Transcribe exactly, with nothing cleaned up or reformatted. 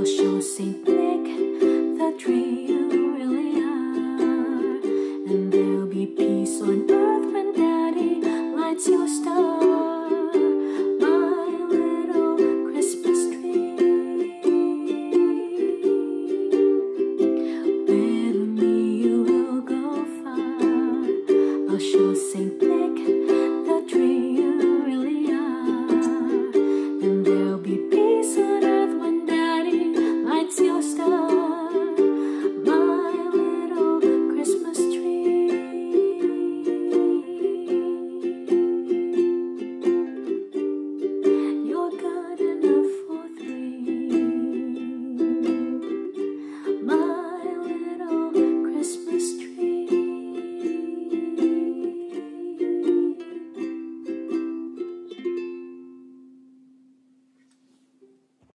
I'll show Saint Nick the dream.